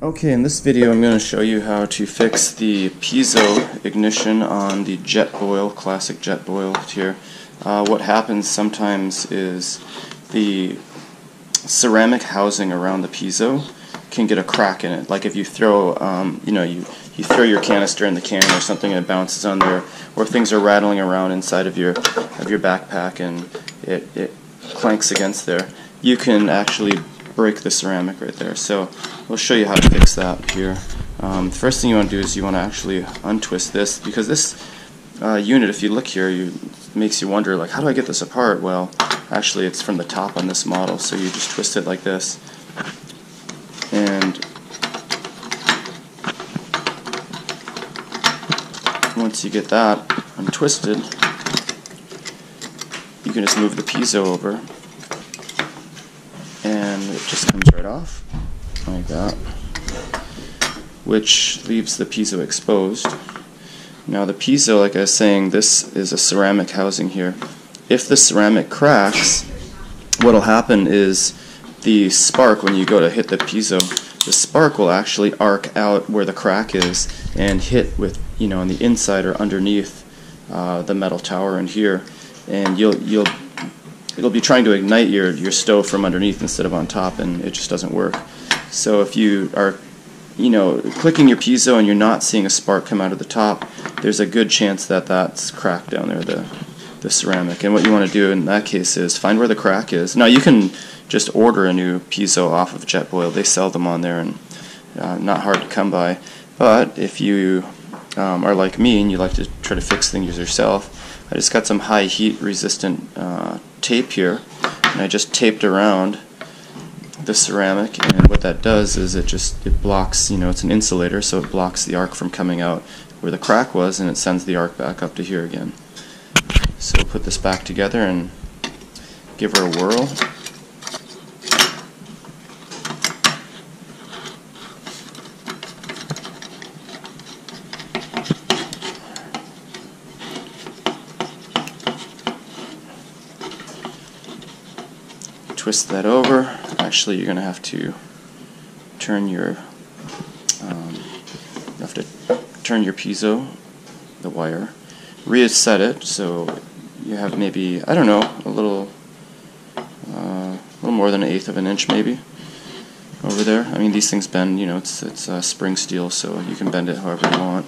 Okay, in this video I'm going to show you how to fix the piezo ignition on the Jetboil, classic Jetboil here. What happens sometimes is the ceramic housing around the piezo can get a crack in it. Like if you throw, you throw your canister in the can or something and it bounces on there, or things are rattling around inside of your backpack and it clanks against there. You can actually break the ceramic right there. So we'll show you how to fix that here. The first thing you want to do is you want to actually untwist this, because this unit, if you look here, makes you wonder, like, how do I get this apart? Well, actually it's from the top on this model, so you just twist it like this. And once you get that untwisted, you can just move the piezo over. And it just comes right off, like that, which leaves the piezo exposed. Now the piezo, like I was saying, this is a ceramic housing here. If the ceramic cracks, what will happen is the spark, when you go to hit the piezo, the spark will actually arc out where the crack is and hit with, on the inside or underneath the metal tower in here, and it'll be trying to ignite your stove from underneath instead of on top, and it just doesn't work. So if you are, clicking your piezo and you're not seeing a spark come out of the top, there's a good chance that that's cracked down there, the ceramic. And what you want to do in that case is find where the crack is. Now you can just order a new piezo off of Jetboil. They sell them on there, and not hard to come by. But if you are like me and you like to try to fix things yourself, I just got some high heat resistant tape here, and I just taped around the ceramic, and what that does is it blocks, it's an insulator, so it blocks the arc from coming out where the crack was, and it sends the arc back up to here again. So we'll put this back together and give her a whirl. Twist that over. Actually, you're going to have to turn your piezo, the wire, reset it so you have maybe, I don't know, a little more than 1/8 of an inch maybe over there. I mean, these things bend. It's spring steel, so you can bend it however you want.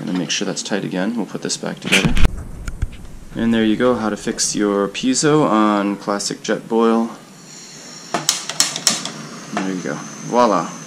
And then make sure that's tight again. We'll put this back together. And there you go, how to fix your piezo on classic Jetboil. There you go. Voila.